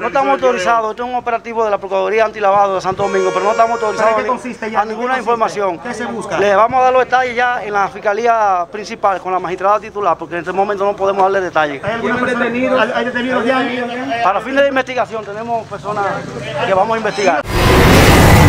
no estamos autorizados. Esto es un operativo de la Procuraduría Antilavado de Santo Domingo, pero no estamos autorizados a ninguna información. ¿Qué se busca? Les vamos a dar los detalles ya en la Fiscalía Principal con la magistrada titular, porque en este momento no podemos darle detalles. ¿Hay detenidos ya? Para fines de investigación tenemos personas que vamos a investigar.